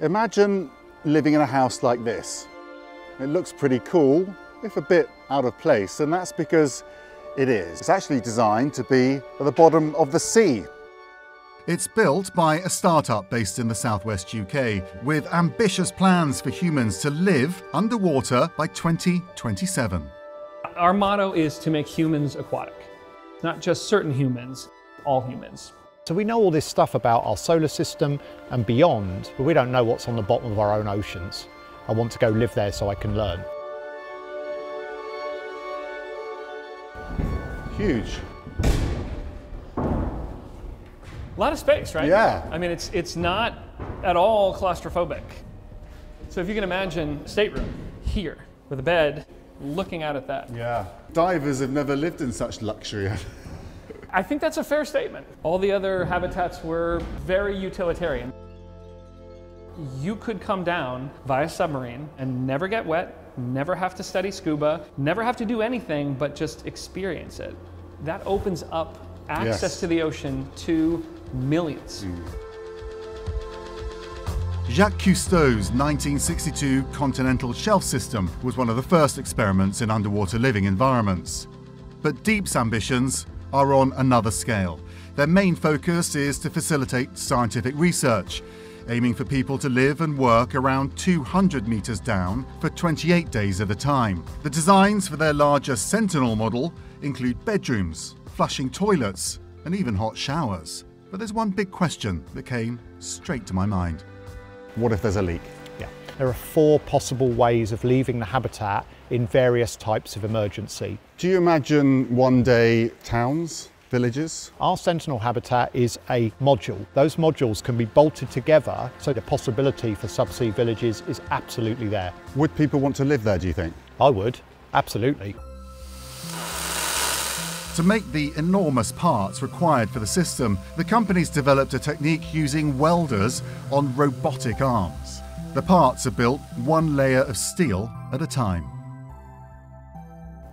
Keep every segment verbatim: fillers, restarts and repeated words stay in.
Imagine living in a house like this. It looks pretty cool, if a bit out of place, and that's because it is. It's actually designed to be at the bottom of the sea. It's built by a startup based in the southwest U K, with ambitious plans for humans to live underwater by twenty twenty-seven. Our motto is to make humans aquatic, not just certain humans, all humans. So we know all this stuff about our solar system and beyond, but we don't know what's on the bottom of our own oceans. I want to go live there so I can learn. Huge. A lot of space, right? Yeah. I mean, it's, it's not at all claustrophobic. So if you can imagine a stateroom here with a bed, looking out at that. Yeah. Divers have never lived in such luxury. I think that's a fair statement. All the other habitats were very utilitarian. You could come down via submarine and never get wet, never have to study scuba, never have to do anything but just experience it. That opens up access yes. to the ocean to millions. Mm. Jacques Cousteau's nineteen sixty-two continental shelf system was one of the first experiments in underwater living environments. But Deep's ambitions are on another scale. Their main focus is to facilitate scientific research, aiming for people to live and work around two hundred meters down for twenty-eight days at a time. The designs for their larger Sentinel model include bedrooms, flushing toilets, and even hot showers. But there's one big question that came straight to my mind. What if there's a leak? Yeah. There are four possible ways of leaving the habitat in various types of emergency. Do you imagine one day towns, villages? Our Sentinel habitat is a module. Those modules can be bolted together, so the possibility for subsea villages is absolutely there. Would people want to live there, do you think? I would, absolutely. To make the enormous parts required for the system, the company's developed a technique using welders on robotic arms. The parts are built one layer of steel at a time.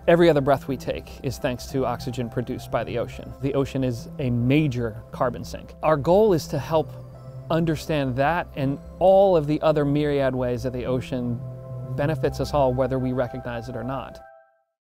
Every other breath we take is thanks to oxygen produced by the ocean. The ocean is a major carbon sink. Our goal is to help understand that and all of the other myriad ways that the ocean benefits us all, whether we recognize it or not.